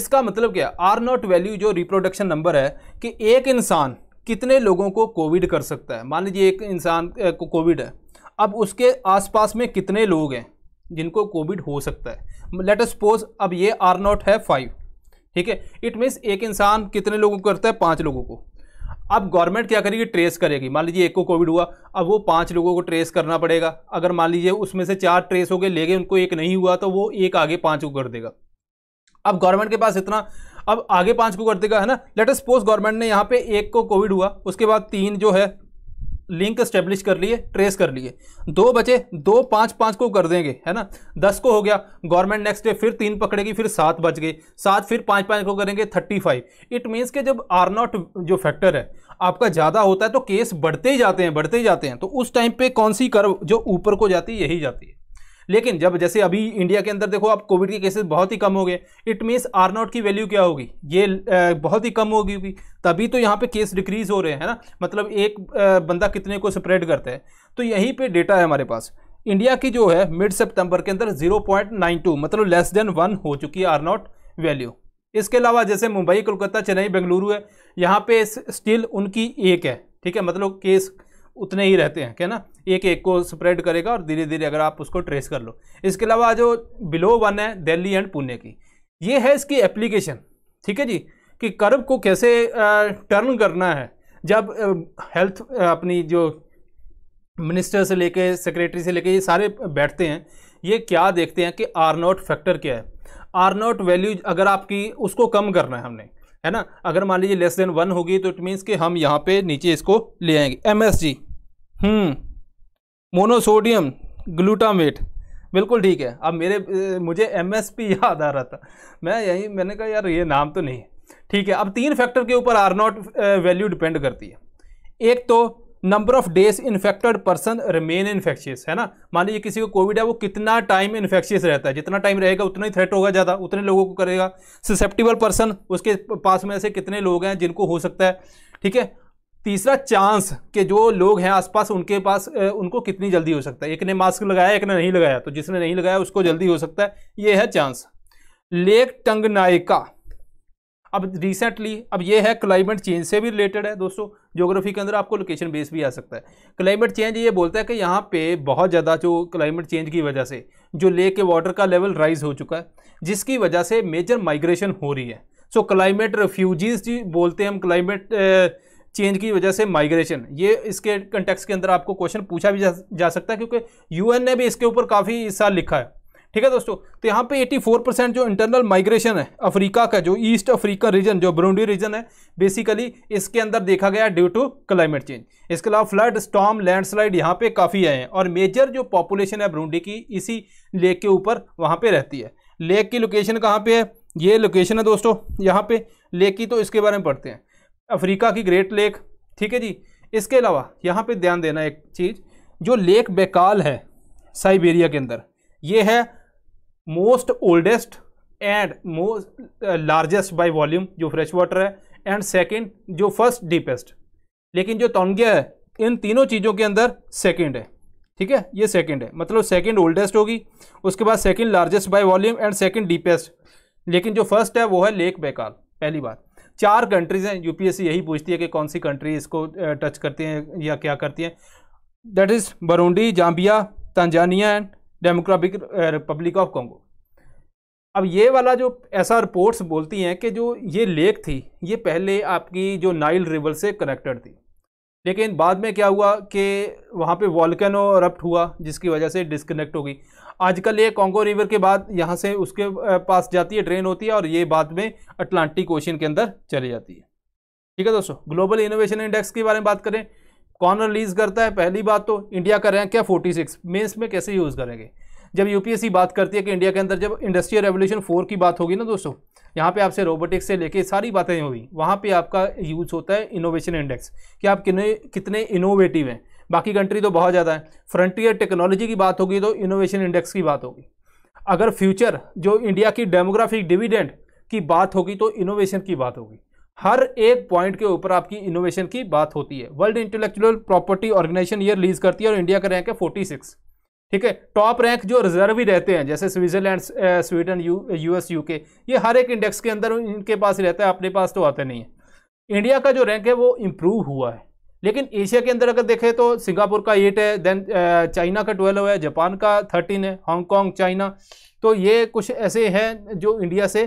इसका मतलब क्या, आर नॉट वैल्यू जो रिप्रोडक्शन नंबर है कि एक इंसान कितने लोगों को कोविड कर सकता है। मान लीजिए एक इंसान को कोविड है, अब उसके आसपास में कितने लोग हैं जिनको कोविड हो सकता है। लेट अस सपोज अब ये आर नॉट है फाइव, ठीक है, इट मीन्स एक इंसान कितने लोगों को करता है, पाँच लोगों को। अब गवर्नमेंट क्या करेगी, ट्रेस करेगी। मान लीजिए एक को कोविड हुआ, अब वो पांच लोगों को ट्रेस करना पड़ेगा। अगर मान लीजिए उसमें से चार ट्रेस हो गए, ले गए, उनको एक नहीं हुआ, तो वो एक आगे पाँच को कर देगा। अब गवर्नमेंट के पास इतना, अब आगे पाँच को कर देगा है ना। लेट अस सपोज गवर्नमेंट ने यहाँ पे एक को कोविड हुआ, उसके बाद तीन जो है लिंक एस्टेब्लिश कर लिए, ट्रेस कर लिए, दो बचे, दो पाँच पाँच को कर देंगे है ना, दस को हो गया। गवर्नमेंट नेक्स्ट डे फिर तीन पकड़ेगी, फिर सात बच गए, सात फिर पाँच पाँच को करेंगे, थर्टी फाइव। इट मीन्स कि जब आर नॉट जो फैक्टर है आपका ज़्यादा होता है तो केस बढ़ते ही जाते हैं, बढ़ते ही जाते हैं। तो उस टाइम पे कौन सी कर्व जो ऊपर को जाती है, यही जाती है। लेकिन जब जैसे अभी इंडिया के अंदर देखो आप, कोविड के केसेस बहुत ही कम हो गए, इट मीन्स आर नॉट की वैल्यू क्या होगी, ये बहुत ही कम होगी होगी तभी तो यहाँ पे केस डिक्रीज हो रहे हैं ना। मतलब एक बंदा कितने को स्प्रेड करता है, तो यहीं पे डेटा है हमारे पास। इंडिया की जो है मिड सितंबर के अंदर जीरो पॉइंट नाइन टू, मतलब लेस देन वन हो चुकी है आर नॉट वैल्यू। इसके अलावा जैसे मुंबई, कोलकाता, चेन्नई, बेंगलुरु है, यहाँ पे स्टिल उनकी एक है, ठीक है, मतलब केस उतने ही रहते हैं क्या ना, एक एक को स्प्रेड करेगा और धीरे धीरे अगर आप उसको ट्रेस कर लो। इसके अलावा जो बिलो वन है दिल्ली एंड पुणे की, ये है इसकी एप्लीकेशन, ठीक है जी, कि कर्व को कैसे टर्न करना है। जब हेल्थ अपनी जो मिनिस्टर से लेके सेक्रेटरी से लेके ये सारे बैठते हैं, ये क्या देखते हैं कि आर नॉट फैक्टर क्या है, आर नॉट वैल्यू अगर आपकी उसको कम करना है हमने है ना। अगर मान लीजिए लेस देन वन होगी तो इट मीन्स कि हम यहाँ पे नीचे इसको ले आएंगे। M S G, monosodium glutamate, बिल्कुल ठीक है। अब मेरे मुझे एमएसपी याद आ रहा था, मैं यही मैंने कहा यार ये नाम तो नहीं है, ठीक है। अब तीन फैक्टर के ऊपर आर नॉट वैल्यू डिपेंड करती है। एक तो number of days infected person remain infectious है ना। मान लीजिए किसी को कोविड है, वो कितना टाइम इन्फेक्शियस रहता है, जितना टाइम रहेगा उतना ही थ्रेट होगा ज़्यादा, उतने लोगों को करेगा। ससेप्टिबल पर्सन, उसके पास में ऐसे कितने लोग हैं जिनको हो सकता है, ठीक है। तीसरा चांस के जो लोग हैं आसपास उनके पास, उनको कितनी जल्दी हो सकता है, एक ने मास्क लगाया एक ने नहीं लगाया, तो जिसने नहीं लगाया उसको जल्दी हो सकता है, ये है चांस। लेक टंगनाइका, अब रिसेंटली, अब ये है क्लाइमेट चेंज से भी रिलेटेड है दोस्तों, ज्योग्राफी के अंदर आपको लोकेशन बेस भी आ सकता है। क्लाइमेट चेंज ये बोलता है कि यहाँ पे बहुत ज़्यादा जो क्लाइमेट चेंज की वजह से जो लेक के वाटर का लेवल राइज हो चुका है, जिसकी वजह से मेजर माइग्रेशन हो रही है। सो क्लाइमेट रेफ्यूजीज जी बोलते हैं हम क्लाइमेट चेंज की वजह से माइग्रेशन, ये इसके कंटेक्स्ट के अंदर आपको क्वेश्चन पूछा भी जा, जा सकता है क्योंकि यूएन ने भी इसके ऊपर काफ़ी इस साल लिखा है। ठीक है दोस्तों, तो यहाँ पे चौरासी परसेंट जो इंटरनल माइग्रेशन है अफ्रीका का, जो ईस्ट अफ्रीका रीजन जो बुरुंडी रीजन है, बेसिकली इसके अंदर देखा गया ड्यू टू क्लाइमेट चेंज। इसके अलावा फ्लड, स्टॉर्म, लैंडस्लाइड यहाँ पे काफ़ी आए हैं और मेजर जो पॉपुलेशन है बुरुंडी की इसी लेक के ऊपर वहाँ पे रहती है। लेक की लोकेशन कहाँ पे है? ये लोकेशन है दोस्तों यहाँ पे लेक की, तो इसके बारे में पढ़ते हैं, अफ्रीका की ग्रेट लेक। ठीक है जी, इसके अलावा यहाँ पे ध्यान देना एक चीज़, जो लेक बेकाल है साइबेरिया के अंदर, ये है most oldest and most largest by volume जो फ्रेश वाटर है, एंड सेकंड जो फर्स्ट डीपेस्ट, लेकिन जो तोंगिया है इन तीनों चीज़ों के अंदर सेकंड है। ठीक है, ये सेकंड है, मतलब सेकंड ओल्डेस्ट होगी, उसके बाद second largest by volume and second deepest, लेकिन जो फर्स्ट है वो है लेक बेकाल। पहली बात, चार कंट्रीज़ हैं, यूपीएससी यही पूछती है कि कौन सी कंट्री इसको टच करती हैं या क्या करती हैं, that is Burundi, Zambia, Tanzania and democratic republic of Congo. अब ये वाला जो ऐसा रिपोर्ट्स बोलती हैं कि जो ये लेक थी ये पहले आपकी जो नाइल रिवर से कनेक्टेड थी, लेकिन बाद में क्या हुआ कि वहाँ पे वॉल्केनो रप्ट हुआ जिसकी वजह से डिस्कनेक्ट हो गई। आजकल ये कोंगो रिवर के बाद यहाँ से उसके पास जाती है, ड्रेन होती है और ये बाद में अटलांटिक ओशन के अंदर चली जाती है। ठीक है दोस्तों, ग्लोबल इनोवेशन इंडेक्स के बारे में बात करें, कौन रिलीज़ करता है? पहली बात तो इंडिया का रैंक क्या छियालीस, मेंस में कैसे यूज़ करेंगे? जब यूपीएससी बात करती है कि इंडिया के अंदर जब इंडस्ट्रियल रेवोल्यूशन फोर की बात होगी ना दोस्तों, यहाँ पे आपसे रोबोटिक्स से लेके सारी बातें हुई, वहाँ पे आपका यूज़ होता है इनोवेशन इंडेक्स कि आप कितने कितने इनोवेटिव हैं, बाकी कंट्री तो बहुत ज़्यादा है। फ्रंटियर टेक्नोलॉजी की बात होगी तो इनोवेशन इंडेक्स की बात होगी, अगर फ्यूचर जो इंडिया की डेमोग्राफिक डिविडेंड की बात होगी तो इनोवेशन की बात होगी। हर एक पॉइंट के ऊपर आपकी इनोवेशन की बात होती है। वर्ल्ड इंटेलेक्चुअल प्रॉपर्टी ऑर्गेनाइजेशन ये रिलीज करती है और इंडिया का रैंक है छियालीस। ठीक है, टॉप रैंक जो रिजर्व ही रहते हैं जैसे स्विट्जरलैंड, स्वीडन, यूएस, यूके, ये हर एक इंडेक्स के अंदर इनके पास ही रहता है, अपने पास तो आते नहीं है। इंडिया का जो रैंक है वो इम्प्रूव हुआ है, लेकिन एशिया के अंदर अगर देखें तो सिंगापुर का एट है, देन चाइना का ट्वेल्व है, जापान का थर्टीन है, हांगकॉन्ग, चाइना, तो ये कुछ ऐसे हैं जो इंडिया से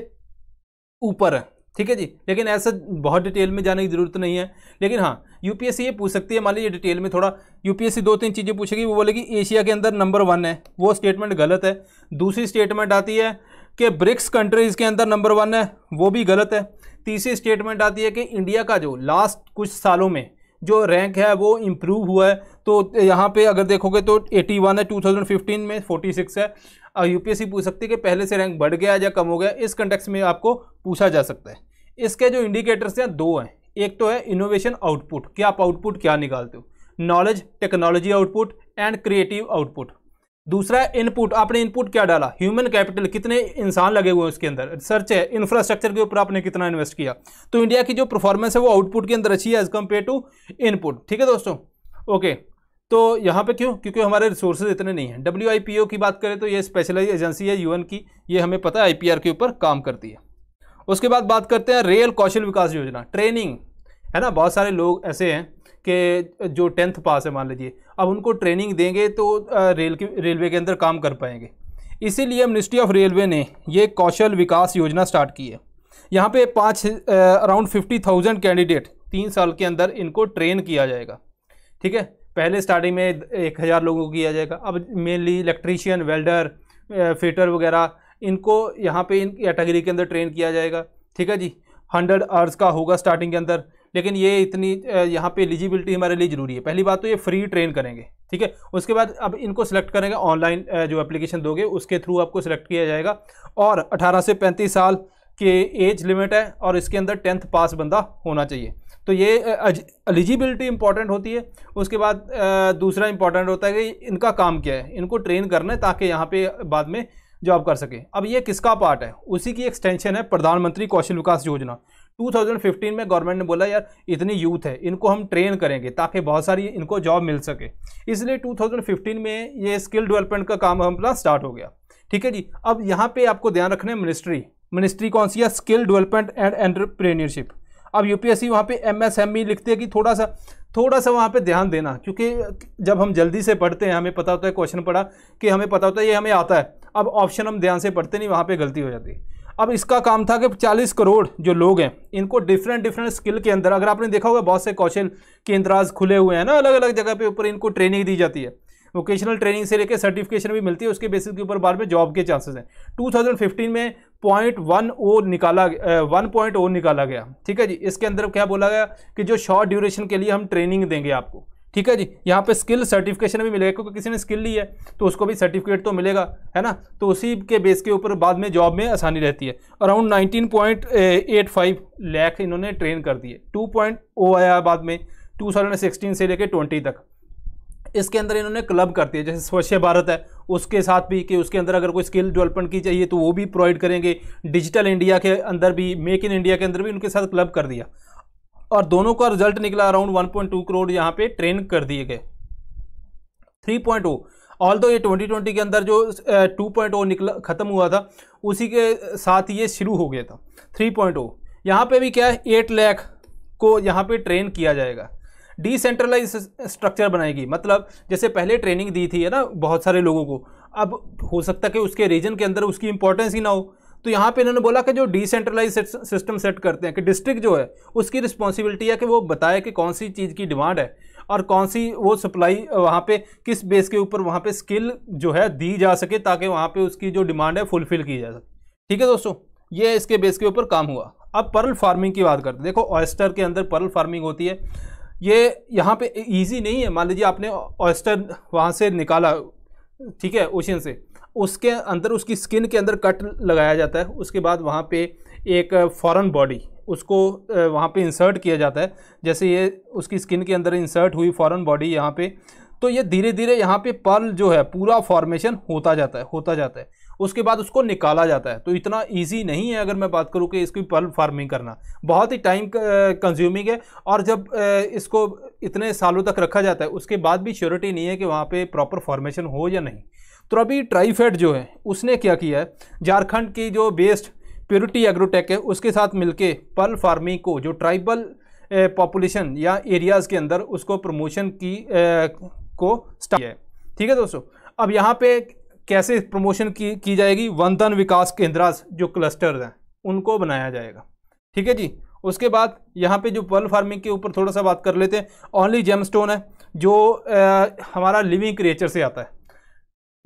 ऊपर है। ठीक है जी, लेकिन ऐसा बहुत डिटेल में जाने की ज़रूरत नहीं है, लेकिन हाँ यूपीएससी ये पूछ सकती है, मान लीजिए डिटेल में थोड़ा यूपीएससी दो तीन चीज़ें पूछेगी। वो बोलेगी एशिया के अंदर नंबर वन है, वो स्टेटमेंट गलत है। दूसरी स्टेटमेंट आती है कि ब्रिक्स कंट्रीज़ के अंदर नंबर वन है, वो भी गलत है। तीसरी स्टेटमेंट आती है कि इंडिया का जो लास्ट कुछ सालों में जो रैंक है वो इम्प्रूव हुआ है, तो यहाँ पे अगर देखोगे तो इक्यासी है, दो हज़ार पंद्रह में छियालीस है। और यूपीएससी पूछ सकती है कि पहले से रैंक बढ़ गया या कम हो गया, इस कंटेक्स्ट में आपको पूछा जा सकता है। इसके जो इंडिकेटर्स हैं दो हैं, एक तो है इनोवेशन आउटपुट, कि आप आउटपुट क्या निकालते हो, knowledge technology output and creative output. दूसरा इनपुट, आपने इनपुट क्या डाला, ह्यूमन कैपिटल, कितने इंसान लगे हुए हैं उसके अंदर, रिसर्च है, इंफ्रास्ट्रक्चर के ऊपर आपने कितना इन्वेस्ट किया। तो इंडिया की जो परफॉर्मेंस है वो आउटपुट के अंदर अच्छी है एज कम्पेयर टू इनपुट। ठीक है दोस्तों, ओके, तो यहाँ पे क्यों, क्योंकि हमारे रिसोर्सेज इतने नहीं हैं। डब्ल्यू आई पी ओ की बात करें तो ये स्पेशलाइज एजेंसी है यूएन की, ये हमें पता है आई पी आर के ऊपर काम करती है। उसके बाद बात करते हैं रेल कौशल विकास योजना, ट्रेनिंग है ना, बहुत सारे लोग ऐसे हैं के जो टेंथ पास है मान लीजिए, अब उनको ट्रेनिंग देंगे तो रेल के रेलवे के अंदर काम कर पाएंगे, इसीलिए मिनिस्ट्री ऑफ रेलवे ने ये कौशल विकास योजना स्टार्ट की है। यहाँ पे पाँच अराउंड फिफ्टी थाउजेंड कैंडिडेट तीन साल के अंदर इनको ट्रेन किया जाएगा। ठीक है, पहले स्टार्टिंग में एक हज़ार लोगों को किया जाएगा, अब मेनली इलेक्ट्रीशियन, वेल्डर, फिटर वगैरह इनको यहाँ पे इन कैटेगरी के अंदर ट्रेन किया जाएगा। ठीक है जी, हंड्रेड आवर्स का होगा स्टार्टिंग के अंदर, लेकिन ये इतनी यहाँ पे एलिजिबिलिटी हमारे लिए ज़रूरी है। पहली बात तो ये फ्री ट्रेन करेंगे, ठीक है, उसके बाद अब इनको सिलेक्ट करेंगे, ऑनलाइन जो एप्लीकेशन दोगे उसके थ्रू आपको सिलेक्ट किया जाएगा, और अठारह से पैंतीस साल के एज लिमिट है और इसके अंदर टेंथ पास बंदा होना चाहिए। तो ये एलिजिबिलिटी इंपॉर्टेंट होती है। उसके बाद दूसरा इंपॉर्टेंट होता है कि इनका काम क्या है, इनको ट्रेन करना है ताकि यहाँ पर बाद में जॉब कर सके। अब ये किसका पार्ट है, उसी की एक्सटेंशन है प्रधानमंत्री कौशल विकास योजना। दो हज़ार पंद्रह में गवर्नमेंट ने बोला यार इतनी यूथ है इनको हम ट्रेन करेंगे ताकि बहुत सारी इनको जॉब मिल सके, इसलिए दो हज़ार पंद्रह में ये स्किल डेवलपमेंट का काम हमारा स्टार्ट हो गया। ठीक है जी, अब यहाँ पे आपको ध्यान रखना है मिनिस्ट्री, मिनिस्ट्री कौन सी है, स्किल डेवलपमेंट एंड एंटरप्रेन्योरशिप। अब यूपीएससी वहाँ पे एमएसएमई लिखते हैं कि थोड़ा सा थोड़ा सा वहाँ पे ध्यान देना, क्योंकि जब हम जल्दी से पढ़ते हैं हमें पता होता है क्वेश्चन पढ़ा कि हमें पता होता है ये हमें आता है, अब ऑप्शन हम ध्यान से पढ़ते नहीं, वहाँ पे गलती हो जाती है। अब इसका काम था कि चालीस करोड़ जो लोग हैं इनको डिफरेंट डिफरेंट स्किल के अंदर, अगर आपने देखा होगा बहुत से कौशल के इंद्राज खुले हुए हैं ना, अलग अलग जगह पे ऊपर इनको ट्रेनिंग दी जाती है, वोकेशनल ट्रेनिंग से लेकर सर्टिफिकेशन भी मिलती है, उसके बेसिस के ऊपर बाद में जॉब के चांसेस हैं। दो हज़ार पंद्रह में पॉइंट वन ओ निकाला वन पॉइंट ओ निकाला गया, ठीक है जी। इसके अंदर क्या बोला गया कि जो शॉर्ट ड्यूरेशन के लिए हम ट्रेनिंग देंगे आपको, ठीक है जी। यहाँ पे स्किल सर्टिफिकेशन भी मिलेगा, क्योंकि किसी ने स्किल ली है तो उसको भी सर्टिफिकेट तो मिलेगा, है ना, तो उसी के बेस के ऊपर बाद में जॉब में आसानी रहती है। अराउंड उन्नीस पॉइंट पचासी लाख इन्होंने ट्रेन कर दिए। टू पॉइंट ओ आया बाद में दो हज़ार सोलह से लेकर बीस तक, इसके अंदर इन्होंने क्लब कर दिए, जैसे स्वच्छ भारत है उसके साथ भी, कि उसके अंदर अगर कोई स्किल डेवलपमेंट की चाहिए तो वो भी प्रोवाइड करेंगे, डिजिटल इंडिया के अंदर भी, मेक इन इंडिया के अंदर भी उनके साथ क्लब कर दिया, और दोनों का रिजल्ट निकला around one point two crore यहाँ पे ट्रेन कर दिए गए। थ्री पॉइंट ओ ऑल दो ये ट्वेंटी ट्वेंटी के अंदर जो टू पॉइंट ओ निकला ख़त्म हुआ था उसी के साथ ये शुरू हो गया था। थ्री पॉइंट ओ यहाँ पे भी क्या है, आठ लाख को यहाँ पे ट्रेन किया जाएगा। डिसेंट्रलाइज स्ट्रक्चर बनाएगी, मतलब जैसे पहले ट्रेनिंग दी थी है ना बहुत सारे लोगों को, अब हो सकता है कि उसके रीजन के अंदर उसकी इंपॉर्टेंस ही ना हो, तो यहाँ पे इन्होंने बोला कि जो डिसेंट्रलाइज सिस्टम सेट करते हैं कि डिस्ट्रिक्ट जो है उसकी रिस्पॉन्सिबिलिटी है कि वो बताए कि कौन सी चीज़ की डिमांड है और कौन सी वो सप्लाई वहाँ पे किस बेस के ऊपर वहाँ पे स्किल जो है दी जा सके, ताकि वहाँ पे उसकी जो डिमांड है फुलफिल की जा सके, ठीक है दोस्तों। ये इसके बेस के ऊपर काम हुआ। अब पर्ल फार्मिंग की बात करते हैं। देखो ऑयस्टर के अंदर पर्ल फार्मिंग होती है, ये यहाँ पे ईजी नहीं है। मान लीजिए आपने ऑयस्टर वहाँ से निकाला, ठीक है, ओशन से, उसके अंदर उसकी स्किन के अंदर कट लगाया जाता है, उसके बाद वहाँ पे एक फॉरेन बॉडी उसको वहाँ पे इंसर्ट किया जाता है। जैसे ये उसकी स्किन के अंदर इंसर्ट हुई फॉरेन बॉडी यहाँ पे, तो ये धीरे धीरे यहाँ पे पर्ल जो है पूरा फॉर्मेशन होता जाता है होता जाता है उसके बाद उसको निकाला जाता है। तो इतना ईजी नहीं है। अगर मैं बात करूँ कि इसकी पर्ल फार्मिंग करना बहुत ही टाइम कंज्यूमिंग है, और जब इसको इतने सालों तक रखा जाता है उसके बाद भी श्योरिटी नहीं है कि वहाँ पे प्रॉपर फॉर्मेशन हो या नहीं। तो अभी ट्राइफेड जो है उसने क्या किया है, झारखंड की जो बेस्ड प्योरिटी एग्रोटेक है उसके साथ मिलके पर्ल फार्मिंग को जो ट्राइबल पॉपुलेशन या एरियाज़ के अंदर उसको प्रमोशन की ए, को स्टार्ट है, ठीक है दोस्तों। अब यहाँ पे कैसे प्रमोशन की की जाएगी, वनधन विकास केंद्रास जो क्लस्टर्स हैं उनको बनाया जाएगा, ठीक है जी। उसके बाद यहाँ पे जो पर्ल फार्मिंग के ऊपर थोड़ा सा बात कर लेते हैं। ओनली जेमस्टोन है जो ए, हमारा लिविंग क्रिएचर से आता है।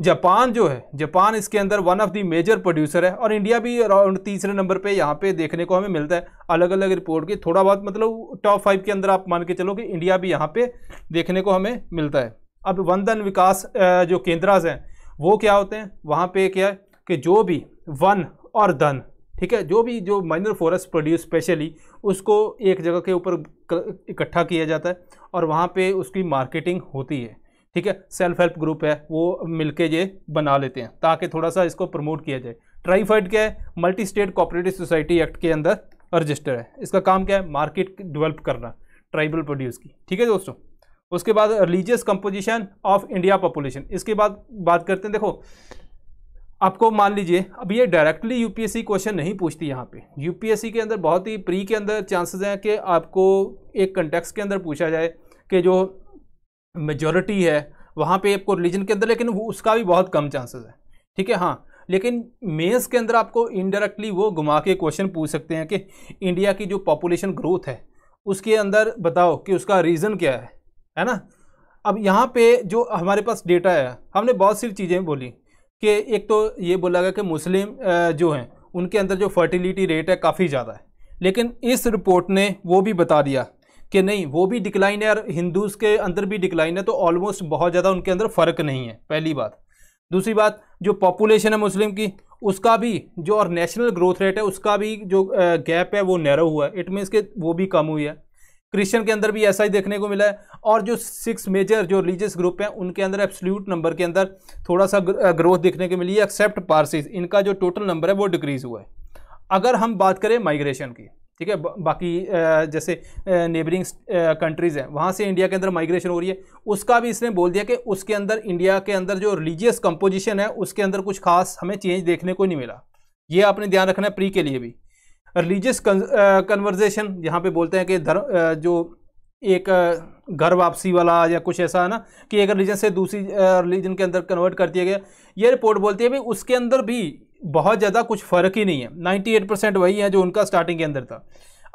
जापान जो है, जापान इसके अंदर one of the major producer है, और इंडिया भी अराउंड तीसरे नंबर पे यहाँ पे देखने को हमें मिलता है अलग अलग रिपोर्ट के, थोड़ा बहुत मतलब टॉप फाइव के अंदर आप मान के चलो कि इंडिया भी यहाँ पे देखने को हमें मिलता है। अब वनधन विकास जो केंद्रास हैं वो क्या होते हैं, वहाँ पे क्या है कि जो भी वन और धन, ठीक है, जो भी जो माइनर फॉरेस्ट प्रोड्यूस स्पेशली उसको एक जगह के ऊपर इकट्ठा किया जाता है और वहाँ पे उसकी मार्केटिंग होती है, ठीक है। सेल्फ हेल्प ग्रुप है वो मिलके ये बना लेते हैं ताकि थोड़ा सा इसको प्रमोट किया जाए। ट्राइफेड क्या है, multi state cooperative society act के अंदर रजिस्टर है। इसका काम क्या है, मार्केट डेवलप करना ट्राइबल प्रोड्यूस की, ठीक है दोस्तों। उसके बाद religious composition of India population, इसके बाद बात करते हैं। देखो आपको मान लीजिए अब ये डायरेक्टली यूपीएससी क्वेश्चन नहीं पूछती। यहाँ पे यूपीएससी के अंदर बहुत ही प्री के अंदर चांसेस हैं कि आपको एक कंटेक्स्ट के अंदर पूछा जाए कि जो मेजॉरिटी है वहाँ पे आपको रिलीजन के अंदर, लेकिन उसका भी बहुत कम चांसेस है, ठीक है। हाँ, लेकिन मेंस के अंदर आपको इनडायरेक्टली वो घुमा के क्वेश्चन पूछ सकते हैं कि इंडिया की जो पॉपुलेशन ग्रोथ है उसके अंदर बताओ कि उसका रीज़न क्या है, है ना। अब यहाँ पे जो हमारे पास डेटा है, हमने बहुत सी चीज़ें बोली कि एक तो ये बोला गया कि मुस्लिम जो हैं उनके अंदर जो फर्टिलिटी रेट है काफ़ी ज़्यादा है, लेकिन इस रिपोर्ट ने वो भी बता दिया कि नहीं वो भी डिक्लाइन है और हिंदूज़ के अंदर भी डिक्लाइन है, तो ऑलमोस्ट बहुत ज़्यादा उनके अंदर फ़र्क नहीं है, पहली बात। दूसरी बात, जो पॉपुलेशन है मुस्लिम की उसका भी जो और नेशनल ग्रोथ रेट है उसका भी जो गैप है वो नैरो हुआ है, इट मीन्स कि वो भी कम हुई है। क्रिश्चियन के अंदर भी ऐसा ही देखने को मिला है, और जो सिक्स मेजर जो रिलीजियस ग्रुप हैं उनके अंदर एब्सोल्यूट नंबर के अंदर थोड़ा सा ग्रोथ देखने को मिली है, एक्सेप्ट पारसीज, इनका जो टोटल नंबर है वो डिक्रीज़ हुआ है। अगर हम बात करें माइग्रेशन की, ठीक है, बाकी जैसे नेबरिंग कंट्रीज़ हैं वहाँ से इंडिया के अंदर माइग्रेशन हो रही है, उसका भी इसने बोल दिया कि उसके अंदर इंडिया के अंदर जो रिलीजियस कंपोजिशन है उसके अंदर कुछ खास हमें चेंज देखने को नहीं मिला। ये आपने ध्यान रखना है प्री के लिए भी। रिलीजियस कन्वर्जेशन यहाँ पे बोलते हैं कि धर्म जो एक घर वापसी वाला या कुछ ऐसा है ना कि एक रिलीजन से दूसरी रिलीजन के अंदर कन्वर्ट कर दिया गया, ये रिपोर्ट बोलती है भाई उसके अंदर भी बहुत ज़्यादा कुछ फ़र्क ही नहीं है, अट्ठानवे परसेंट वही है जो उनका स्टार्टिंग के अंदर था।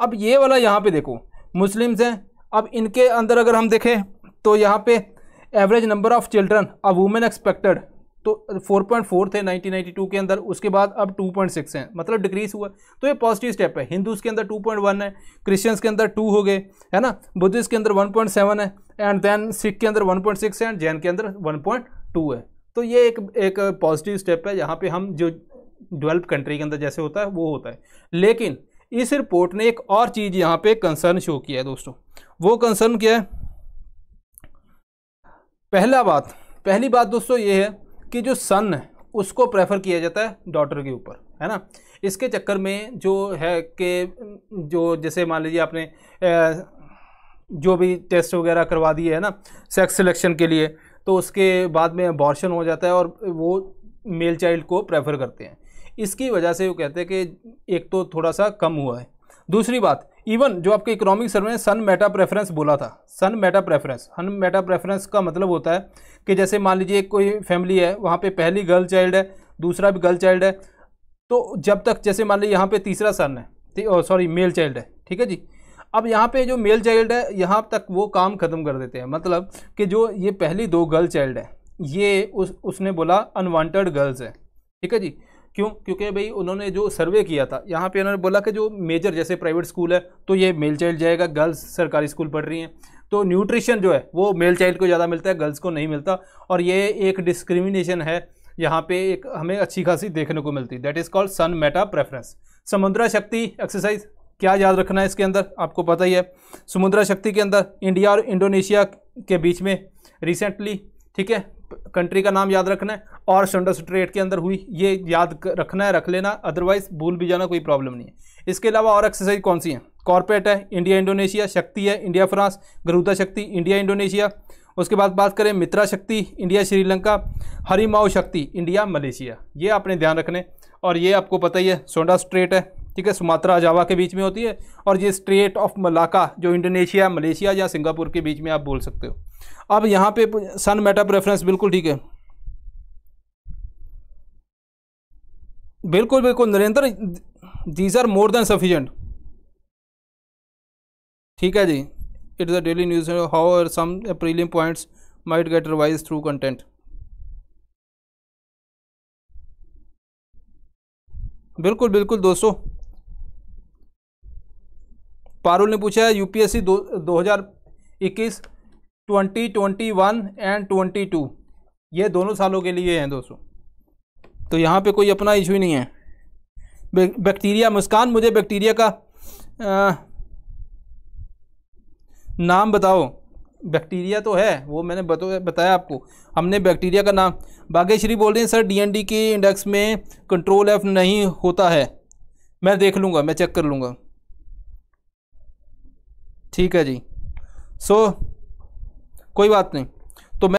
अब ये वाला यहाँ पे देखो मुस्लिम्स हैं, अब इनके अंदर अगर हम देखें तो यहाँ पे average number of children a women expected to four point four थे नाइनटीन नाइंटी टू के अंदर, उसके बाद अब टू पॉइंट सिक्स हैं, मतलब डिक्रीज़ हुआ। तो ये पॉजिटिव स्टेप है। हिंदूज़ के अंदर टू पॉइंट वन है, क्रिश्चियंस के अंदर टू हो गए है ना, बुद्धिस्ट के अंदर वन पॉइंट सेवन है, एंड देन सिख के अंदर वन पॉइंट सिक्स है, एंड जैन के अंदर वन पॉइंट टू है। तो ये एक एक पॉजिटिव स्टेप है जहाँ पे हम जो डेवलप कंट्री के अंदर जैसे होता है वो होता है। लेकिन इस रिपोर्ट ने एक और चीज़ यहाँ पे कंसर्न शो किया है दोस्तों। वो कंसर्न क्या है? पहला बात पहली बात दोस्तों ये है कि जो सन है उसको प्रेफर किया जाता है डॉटर के ऊपर, है ना। इसके चक्कर में जो है कि जो जैसे मान लीजिए आपने ए, जो भी टेस्ट वगैरह करवा दिए है ना सेक्स सिलेक्शन के लिए, तो उसके बाद में अबॉर्शन हो जाता है और वो मेल चाइल्ड को प्रेफर करते हैं। इसकी वजह से वो कहते हैं कि एक तो थोड़ा सा कम हुआ है। दूसरी बात, इवन जो आपके इकोनॉमिक सर्वे में सन मेटा प्रेफरेंस बोला था, son meta preference son meta preference का मतलब होता है कि जैसे मान लीजिए कोई फैमिली है, वहाँ पे पहली गर्ल चाइल्ड है, दूसरा भी गर्ल चाइल्ड है, तो जब तक जैसे मान लीजिए यहाँ पे तीसरा सन है, सॉरी मेल चाइल्ड है, ठीक है जी। अब यहाँ पे जो मेल चाइल्ड है यहाँ तक वो काम ख़त्म कर देते हैं, मतलब कि जो ये पहली दो गर्ल चाइल्ड है ये उस उसने बोला अनवांटेड गर्ल्स है, ठीक है जी। क्यों? क्योंकि भाई उन्होंने जो सर्वे किया था यहाँ पे उन्होंने बोला कि जो मेजर जैसे प्राइवेट स्कूल है तो ये मेल चाइल्ड जाएगा, गर्ल्स सरकारी स्कूल पढ़ रही हैं, तो न्यूट्रिशन जो है वो मेल चाइल्ड को ज़्यादा मिलता है, गर्ल्स को नहीं मिलता। और ये एक डिस्क्रिमिनेशन है यहाँ पे, एक हमें अच्छी खासी देखने को मिलती है। That is called son meta preference. Samudra Shakti exercise क्या याद रखना है इसके अंदर, आपको पता ही है। समुद्रा शक्ति के अंदर इंडिया और इंडोनेशिया के बीच में रिसेंटली, ठीक है, कंट्री का नाम याद रखना है, और सुंदर स्ट्रेट के अंदर हुई, ये याद रखना है, रख लेना, अदरवाइज भूल भी जाना, कोई प्रॉब्लम नहीं है। इसके अलावा और एक्सरसाइज कौन सी है? कॉर्पोरेट है इंडिया इंडोनेशिया, शक्ति है इंडिया फ्रांस, गरुदा शक्ति इंडिया इंडोनेशिया, उसके बाद बात करें मित्रा शक्ति इंडिया श्रीलंका, हरिमाऊ शक्ति इंडिया मलेशिया। ये आपने ध्यान रखने, और ये आपको पता ही है सुंदर स्ट्रेट है, ठीक है, सुमात्रा जावा के बीच में होती है, और ये स्ट्रेट ऑफ मलाका जो इंडोनेशिया मलेशिया या सिंगापुर के बीच में आप बोल सकते हो। अब यहाँ पे सन मेटा प्रेफरेंस बिल्कुल ठीक है, बिल्कुल बिल्कुल Narendra, these are more than sufficient, ठीक है जी। It's a daily news how are some prelim points might get revise through content, बिल्कुल बिल्कुल दोस्तों। पारुल ने पूछा है यूपीएससी दो दो हज़ार इक्कीस twenty twenty one and twenty two ये दोनों सालों के लिए हैं दोस्तों, तो यहाँ पे कोई अपना इशू नहीं है। बे, बैक्टीरिया मुस्कान, मुझे बैक्टीरिया का आ, नाम बताओ। बैक्टीरिया तो है, वो मैंने बतो, बताया आपको, हमने बैक्टीरिया का नाम। बागेश्वरी बोल रहे हैं सर डीएनडी के इंडेक्स में कंट्रोल एफ नहीं होता है, मैं देख लूँगा, मैं चेक कर लूँगा, ठीक है जी। सो so, कोई बात नहीं।